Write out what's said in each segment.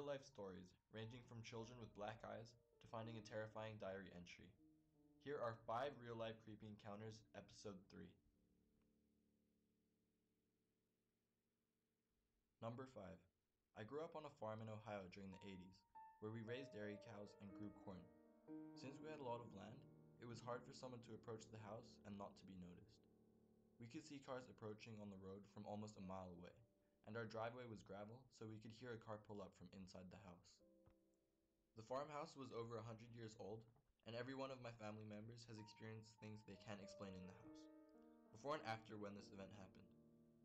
real-life stories ranging from children with black eyes to finding a terrifying diary entry. Here are 5 real-life creepy encounters, episode 3. Number 5. I grew up on a farm in Ohio during the 80s, where we raised dairy cows and grew corn. Since we had a lot of land, it was hard for someone to approach the house and not to be noticed. We could see cars approaching on the road from almost a mile away, and our driveway was gravel, so we could hear a car pull up from inside the house. The farmhouse was over 100 years old, and every one of my family members has experienced things they can't explain in the house, before and after when this event happened.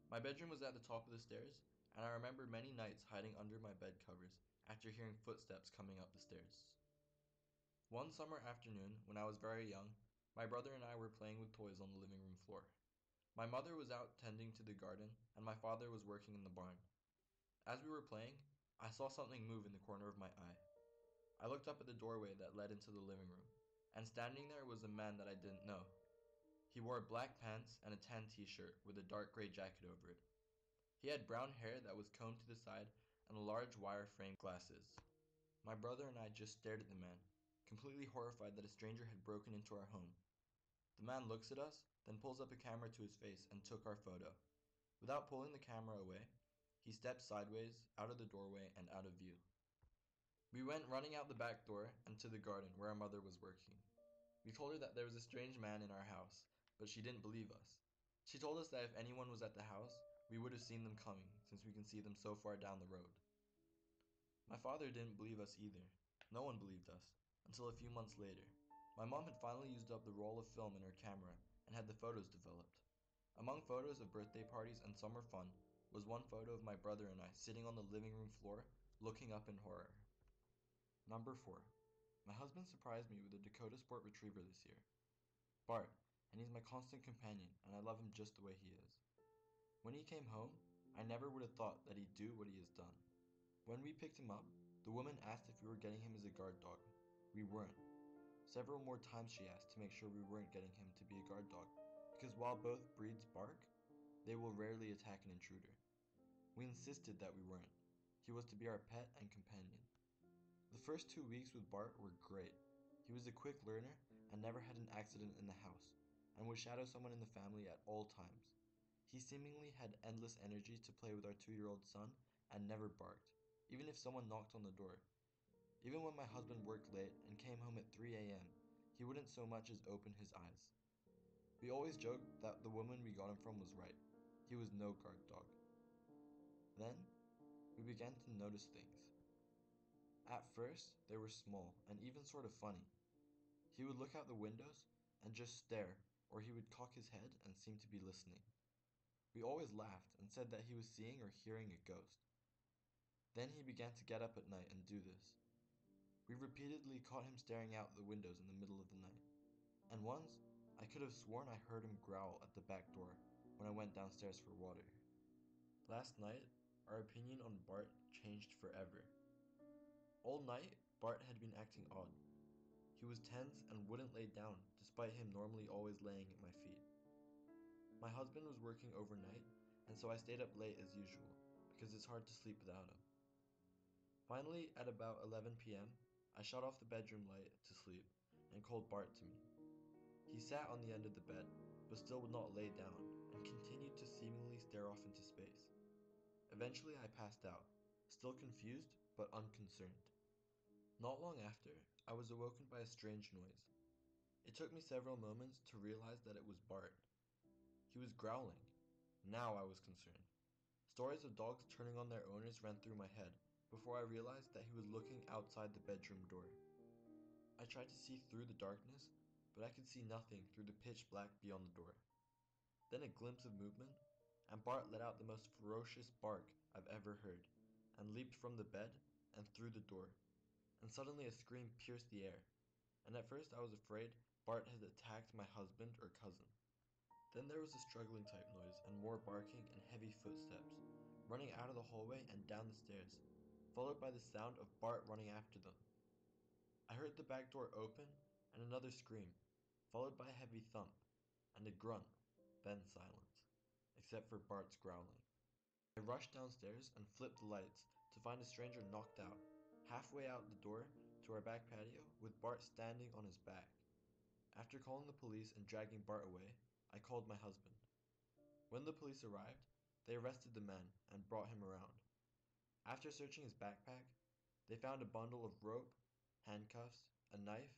My bedroom was at the top of the stairs, and I remember many nights hiding under my bed covers after hearing footsteps coming up the stairs. One summer afternoon, when I was very young, my brother and I were playing with toys on the living room floor. My mother was out tending to the garden, and my father was working in the barn. As we were playing, I saw something move in the corner of my eye. I looked up at the doorway that led into the living room, and standing there was a man that I didn't know. He wore black pants and a tan t-shirt with a dark gray jacket over it. He had brown hair that was combed to the side and large wire-framed glasses. My brother and I just stared at the man, completely horrified that a stranger had broken into our home. The man looks at us, then pulls up a camera to his face and took our photo. Without pulling the camera away, he stepped sideways, out of the doorway and out of view. We went running out the back door and to the garden where our mother was working. We told her that there was a strange man in our house, but she didn't believe us. She told us that if anyone was at the house, we would have seen them coming, since we can see them so far down the road. My father didn't believe us either. No one believed us, until a few months later. My mom had finally used up the roll of film in her camera and had the photos developed. Among photos of birthday parties and summer fun was one photo of my brother and I sitting on the living room floor, looking up in horror. Number 4. My husband surprised me with a Dakota Sport Retriever this year. Bart, and he's my constant companion, and I love him just the way he is. When he came home, I never would have thought that he'd do what he has done. When we picked him up, the woman asked if we were getting him as a guard dog. We weren't. Several more times she asked to make sure we weren't getting him to be a guard dog, because while both breeds bark, they will rarely attack an intruder. We insisted that we weren't. He was to be our pet and companion. The first 2 weeks with Bart were great. He was a quick learner and never had an accident in the house, and would shadow someone in the family at all times. He seemingly had endless energy to play with our 2-year-old son and never barked, even if someone knocked on the door. Even when my husband worked late and came home at 3 a.m., he wouldn't so much as open his eyes. We always joked that the woman we got him from was right. He was no guard dog. Then, we began to notice things. At first, they were small and even sort of funny. He would look out the windows and just stare, or he would cock his head and seem to be listening. We always laughed and said that he was seeing or hearing a ghost. Then he began to get up at night and do this. We repeatedly caught him staring out the windows in the middle of the night. And once, I could have sworn I heard him growl at the back door when I went downstairs for water. Last night, our opinion on Bart changed forever. All night, Bart had been acting odd. He was tense and wouldn't lay down, despite him normally always laying at my feet. My husband was working overnight, and so I stayed up late as usual, because it's hard to sleep without him. Finally, at about 11 p.m., I shut off the bedroom light to sleep, and called Bart to me. He sat on the end of the bed, but still would not lay down, and continued to seemingly stare off into space. Eventually I passed out, still confused, but unconcerned. Not long after, I was awoken by a strange noise. It took me several moments to realize that it was Bart. He was growling. Now I was concerned. Stories of dogs turning on their owners ran through my head before I realized that he was looking outside the bedroom door. I tried to see through the darkness, but I could see nothing through the pitch black beyond the door. Then a glimpse of movement, and Bart let out the most ferocious bark I've ever heard, and leaped from the bed and through the door. And suddenly a scream pierced the air, and at first I was afraid Bart had attacked my husband or cousin. Then there was a struggling type noise and more barking and heavy footsteps, running out of the hallway and down the stairs, followed by the sound of Bart running after them. I heard the back door open and another scream, followed by a heavy thump, and a grunt, then silence, except for Bart's growling. I rushed downstairs and flipped the lights to find a stranger knocked out, halfway out the door to our back patio with Bart standing on his back. After calling the police and dragging Bart away, I called my husband. When the police arrived, they arrested the man and brought him around. After searching his backpack, they found a bundle of rope, handcuffs, a knife,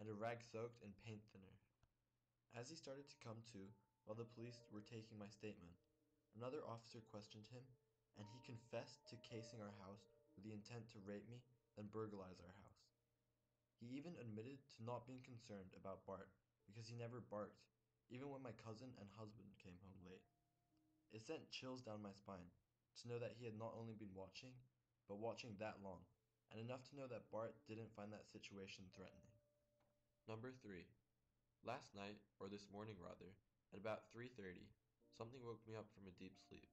and a rag soaked in paint thinner. As he started to come to while the police were taking my statement, another officer questioned him, and he confessed to casing our house with the intent to rape me, then burglarize our house. He even admitted to not being concerned about Bart because he never barked, even when my cousin and husband came home late. It sent chills down my spine to know that he had not only been watching, but watching that long, and enough to know that Bart didn't find that situation threatening. Number 3. Last night, or this morning rather, at about 3:30, something woke me up from a deep sleep.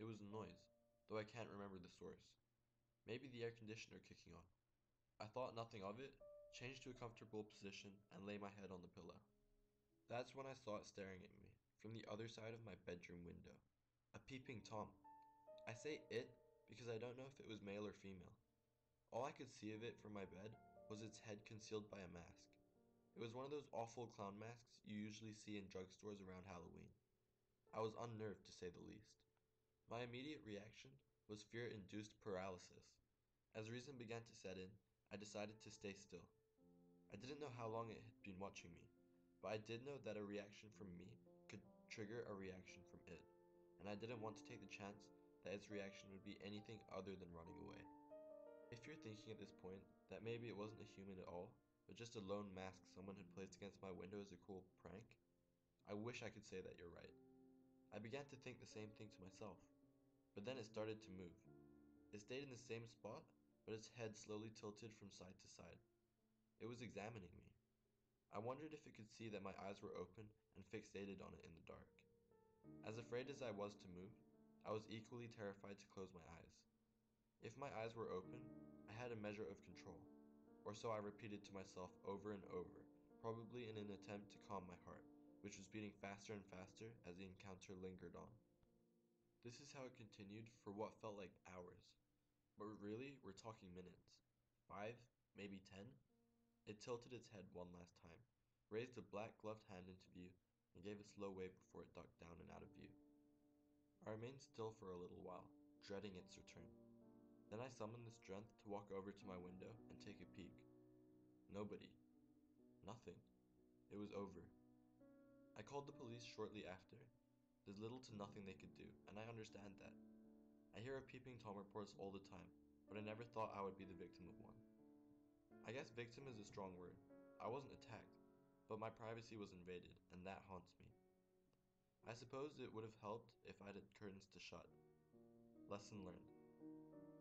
It was a noise, though I can't remember the source. Maybe the air conditioner kicking on. I thought nothing of it, changed to a comfortable position, and lay my head on the pillow. That's when I saw it staring at me, from the other side of my bedroom window. A peeping Tom. I say it because I don't know if it was male or female. All I could see of it from my bed was its head concealed by a mask. It was one of those awful clown masks you usually see in drugstores around Halloween. I was unnerved, to say the least. My immediate reaction was fear-induced paralysis. As reason began to set in, I decided to stay still. I didn't know how long it had been watching me, but I did know that a reaction from me could trigger a reaction from it, and I didn't want to take the chance that its reaction would be anything other than running away. If you're thinking at this point that maybe it wasn't a human at all, but just a lone mask someone had placed against my window as a cool prank, I wish I could say that you're right. I began to think the same thing to myself, but then it started to move. It stayed in the same spot, but its head slowly tilted from side to side. It was examining me. I wondered if it could see that my eyes were open and fixated on it in the dark. As afraid as I was to move, I was equally terrified to close my eyes. If my eyes were open, I had a measure of control, or so I repeated to myself over and over, probably in an attempt to calm my heart, which was beating faster and faster as the encounter lingered on. This is how it continued for what felt like hours, but really we're talking minutes, 5, maybe 10. It tilted its head one last time, raised a black gloved hand into view, and gave a slow wave before it ducked down and out of view. I remained still for a little while, dreading its return. Then I summoned the strength to walk over to my window and take a peek. Nobody. Nothing. It was over. I called the police shortly after. There's little to nothing they could do, and I understand that. I hear of peeping Tom reports all the time, but I never thought I would be the victim of one. I guess victim is a strong word. I wasn't attacked, but my privacy was invaded, and that haunts me. I suppose it would have helped if I had curtains to shut. Lesson learned.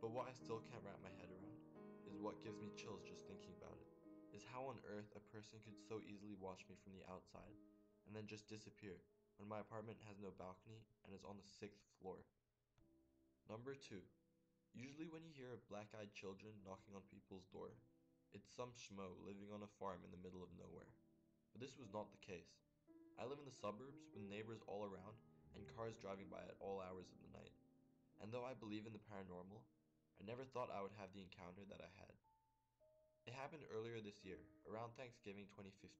But what I still can't wrap my head around is what gives me chills just thinking about it, is how on earth a person could so easily watch me from the outside and then just disappear when my apartment has no balcony and is on the 6th floor. Number 2. Usually when you hear of black-eyed children knocking on people's door, it's some schmo living on a farm in the middle of nowhere. But this was not the case. I live in the suburbs with neighbors all around and cars driving by at all hours of the night. And though I believe in the paranormal, I never thought I would have the encounter that I had. It happened earlier this year, around Thanksgiving 2015.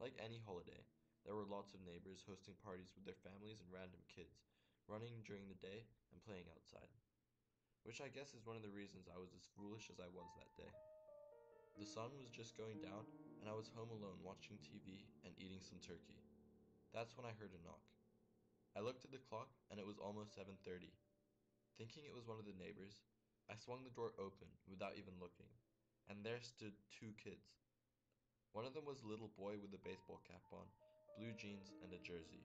Like any holiday, there were lots of neighbors hosting parties with their families and random kids, running during the day and playing outside. Which I guess is one of the reasons I was as foolish as I was that day. The sun was just going down, and I was home alone watching TV and eating some turkey. That's when I heard a knock. I looked at the clock, and it was almost 7:30. Thinking it was one of the neighbors, I swung the door open without even looking, and there stood 2 kids. One of them was a little boy with a baseball cap on, blue jeans, and a jersey.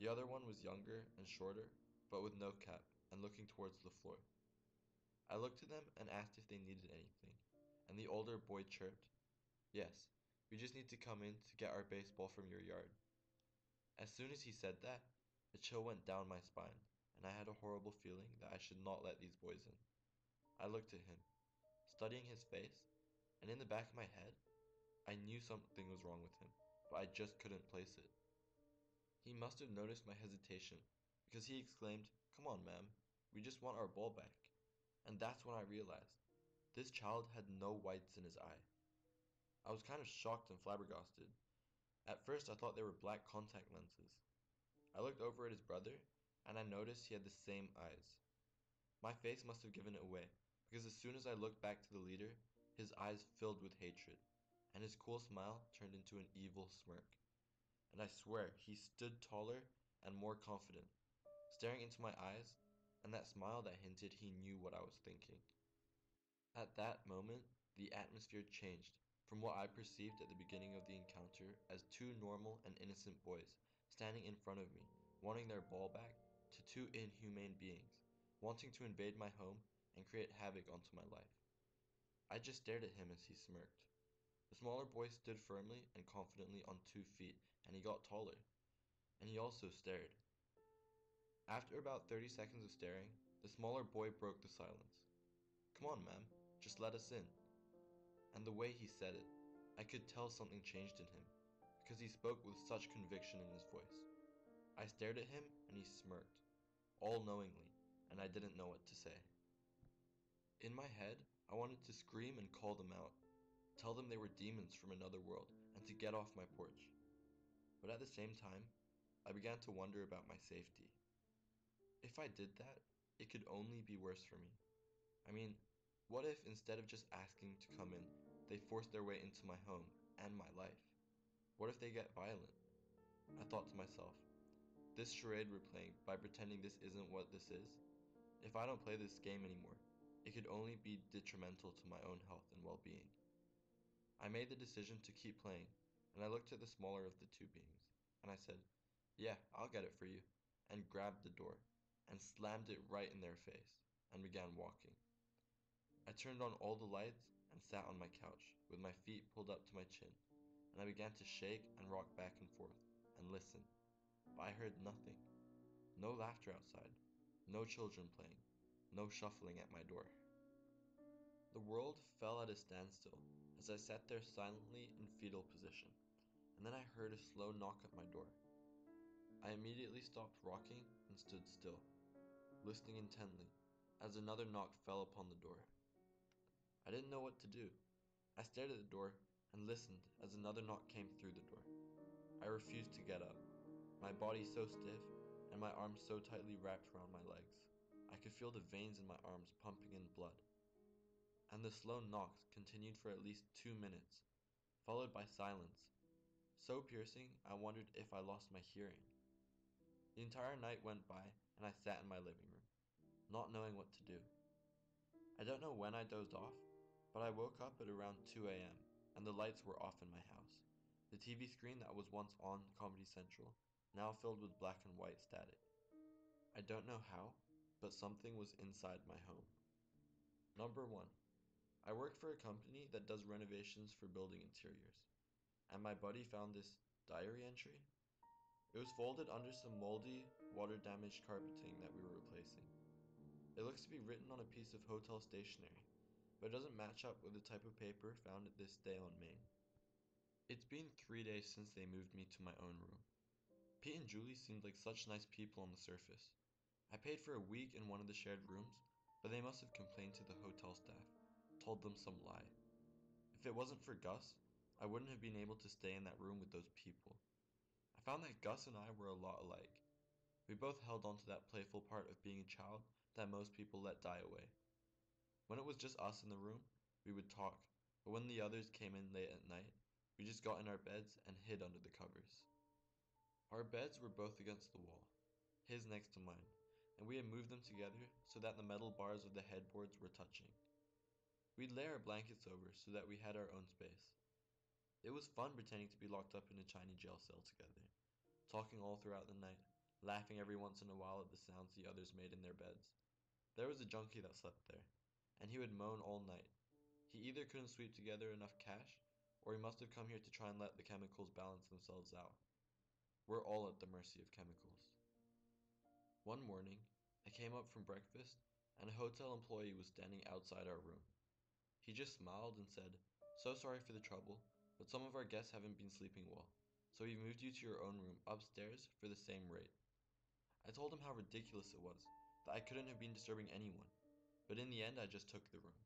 The other one was younger and shorter, but with no cap, and looking towards the floor. I looked at them and asked if they needed anything. And the older boy chirped, "Yes, we just need to come in to get our baseball from your yard." As soon as he said that, a chill went down my spine, and I had a horrible feeling that I should not let these boys in. I looked at him, studying his face, and in the back of my head, I knew something was wrong with him, but I just couldn't place it. He must have noticed my hesitation, because he exclaimed, "Come on, ma'am, we just want our ball back," And that's when I realized this child had no whites in his eye. I was kind of shocked and flabbergasted. At first I thought they were black contact lenses. I looked over at his brother and I noticed he had the same eyes. My face must have given it away, because as soon as I looked back to the leader, his eyes filled with hatred, and his cool smile turned into an evil smirk. And I swear he stood taller and more confident, staring into my eyes, and that smile that hinted he knew what I was thinking. At that moment, the atmosphere changed from what I perceived at the beginning of the encounter as two normal and innocent boys standing in front of me, wanting their ball back, to two inhumane beings, wanting to invade my home and create havoc onto my life. I just stared at him as he smirked. The smaller boy stood firmly and confidently on 2 feet, and he got taller, and he also stared. After about 30 seconds of staring, the smaller boy broke the silence. "Come on, ma'am, just let us in." And the way he said it, I could tell something changed in him, because he spoke with such conviction in his voice. I stared at him and he smirked, all-knowingly, and I didn't know what to say. In my head, I wanted to scream and call them out, tell them they were demons from another world and to get off my porch. But at the same time, I began to wonder about my safety. If I did that, it could only be worse for me. I mean, what if instead of just asking to come in, they forced their way into my home and my life? What if they get violent? I thought to myself, this charade we're playing by pretending this isn't what this is, if I don't play this game anymore, it could only be detrimental to my own health and well-being. I made the decision to keep playing, and I looked at the smaller of the two beings, and I said, "Yeah, I'll get it for you," and grabbed the door, and slammed it right in their face, and began walking. I turned on all the lights, and sat on my couch, with my feet pulled up to my chin, and I began to shake and rock back and forth, and listen, but I heard nothing. No laughter outside, no children playing, no shuffling at my door. The world fell at a standstill as I sat there silently in fetal position, and then I heard a slow knock at my door. I immediately stopped rocking and stood still, listening intently, as another knock fell upon the door. I didn't know what to do. I stared at the door and listened as another knock came through the door. I refused to get up, my body so stiff and my arms so tightly wrapped around my legs. I could feel the veins in my arms pumping in blood. And the slow knocks continued for at least 2 minutes, followed by silence, so piercing I wondered if I lost my hearing. The entire night went by and I sat in my living room, not knowing what to do. I don't know when I dozed off, but I woke up at around 2 a.m. and the lights were off in my house. The TV screen that was once on Comedy Central, now filled with black and white static. I don't know how, but something was inside my home. Number 1. I work for a company that does renovations for building interiors, and my buddy found this diary entry. It was folded under some moldy, water-damaged carpeting that we were replacing. It looks to be written on a piece of hotel stationery, but it doesn't match up with the type of paper found at this day on Maine. It's been 3 days since they moved me to my own room. Pete and Julie seemed like such nice people on the surface. I paid for a week in one of the shared rooms, but they must have complained to the hotel staff, told them some lie. If it wasn't for Gus, I wouldn't have been able to stay in that room with those people. I found that Gus and I were a lot alike. We both held on to that playful part of being a child that most people let die away. When it was just us in the room, we would talk, but when the others came in late at night, we just got in our beds and hid under the covers. Our beds were both against the wall, his next to mine, and we had moved them together so that the metal bars of the headboards were touching. We'd lay our blankets over so that we had our own space. It was fun pretending to be locked up in a tiny jail cell together, talking all throughout the night, laughing every once in a while at the sounds the others made in their beds. There was a junkie that slept there, and he would moan all night. He either couldn't sweep together enough cash, or he must have come here to try and let the chemicals balance themselves out. We're all at the mercy of chemicals. One morning, I came up from breakfast, and a hotel employee was standing outside our room. He just smiled and said, "So sorry for the trouble, but some of our guests haven't been sleeping well, so we've moved you to your own room upstairs for the same rate." I told him how ridiculous it was, that I couldn't have been disturbing anyone, but in the end I just took the room.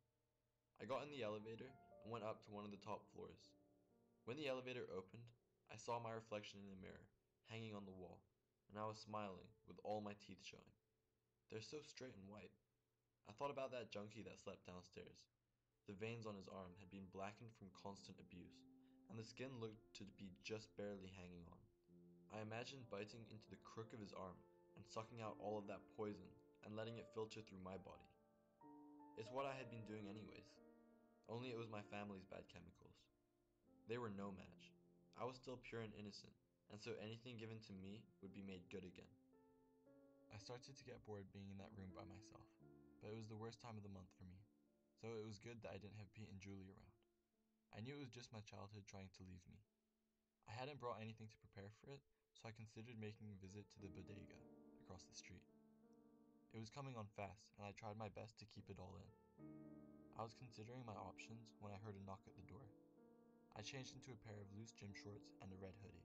I got in the elevator and went up to one of the top floors. When the elevator opened, I saw my reflection in the mirror, hanging on the wall, and I was smiling with all my teeth showing. They're so straight and white. I thought about that junkie that slept downstairs. The veins on his arm had been blackened from constant abuse, and the skin looked to be just barely hanging on. I imagined biting into the crook of his arm and sucking out all of that poison and letting it filter through my body. It's what I had been doing anyways, only it was my family's bad chemicals. They were no match. I was still pure and innocent, and so anything given to me would be made good again. I started to get bored being in that room by myself, but it was the worst time of the month for me, so it was good that I didn't have Pete and Julie around. I knew it was just my childhood trying to leave me. I hadn't brought anything to prepare for it, so I considered making a visit to the bodega across the street. It was coming on fast, and I tried my best to keep it all in. I was considering my options when I heard a knock at the door. I changed into a pair of loose gym shorts and a red hoodie.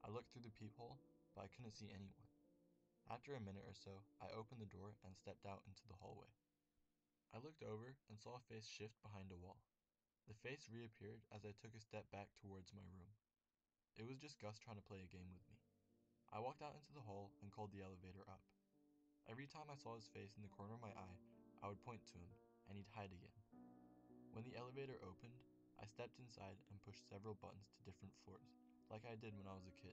I looked through the peephole, but I couldn't see anyone. After a minute or so, I opened the door and stepped out into the hallway. I looked over and saw a face shift behind a wall. The face reappeared as I took a step back towards my room. It was just Gus trying to play a game with me. I walked out into the hall and called the elevator up. Every time I saw his face in the corner of my eye, I would point to him, and he'd hide again. When the elevator opened, I stepped inside and pushed several buttons to different floors, like I did when I was a kid.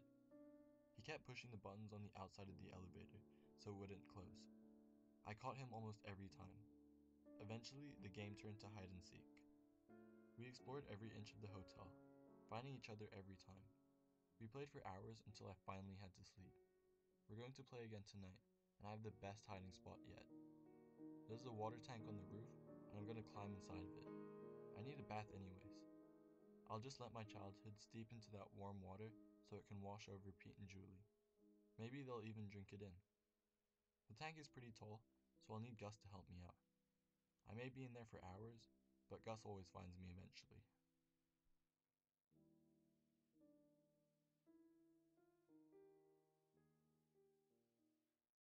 He kept pushing the buttons on the outside of the elevator, so it wouldn't close. I caught him almost every time. Eventually, the game turned to hide and seek. We explored every inch of the hotel, finding each other every time. We played for hours until I finally had to sleep. We're going to play again tonight, and I have the best hiding spot yet. There's a water tank on the roof, and I'm going to climb inside of it. I need a bath anyways. I'll just let my childhood steep into that warm water so it can wash over Pete and Julie. Maybe they'll even drink it in. The tank is pretty tall, so I'll need Gus to help me out. I may be in there for hours, but Gus always finds me eventually.